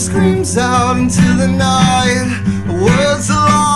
Screams out into the night, words alone.